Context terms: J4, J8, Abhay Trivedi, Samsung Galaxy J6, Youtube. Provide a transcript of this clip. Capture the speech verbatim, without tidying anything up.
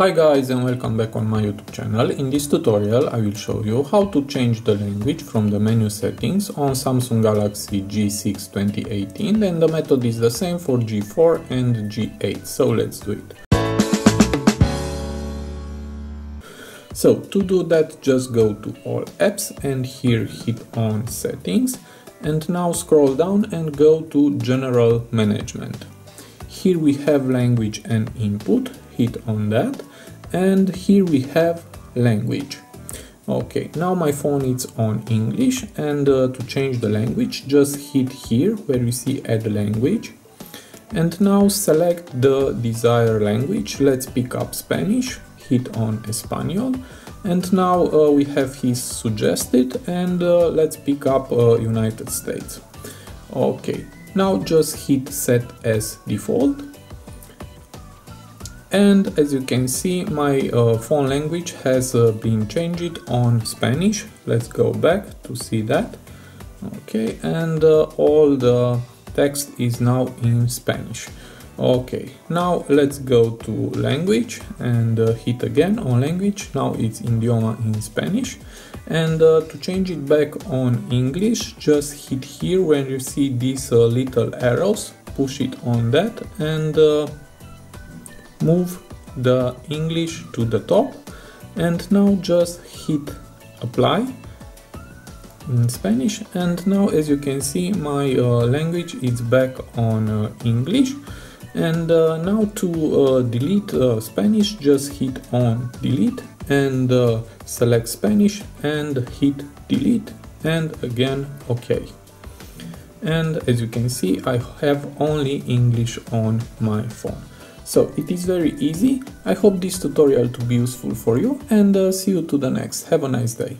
Hi guys and welcome back on my YouTube channel. In this tutorial I will show you how to change the language from the menu settings on Samsung Galaxy J six twenty eighteen, and the method is the same for J four and J eight, so let's do it. So to do that, just go to all apps and here hit on settings, and now scroll down and go to general management. Here we have language and input, hit on that, and here we have language. Okay, now my phone is on English, and uh, to change the language just hit here where you see add language, and now select the desired language. Let's pick up Spanish, hit on Español, and now uh, we have his suggested, and uh, let's pick up uh, United States. Okay, now just hit set as default. And as you can see, my uh, phone language has uh, been changed on Spanish. Let's go back to see that. Okay, and uh, all the text is now in Spanish. Okay, now let's go to language and uh, hit again on language. Now it's idioma in Spanish. And uh, to change it back on English, just hit here when you see these uh, little arrows, push it on that, and uh, move the English to the top, and now just hit apply in Spanish, and now as you can see my uh, language is back on uh, English. And uh, now to uh, delete uh, Spanish, just hit on delete and uh, select Spanish and hit delete, and again OK. And as you can see, I have only English on my phone. So it is very easy. I hope this tutorial to be useful for you, and uh, see you to the next. Have a nice day.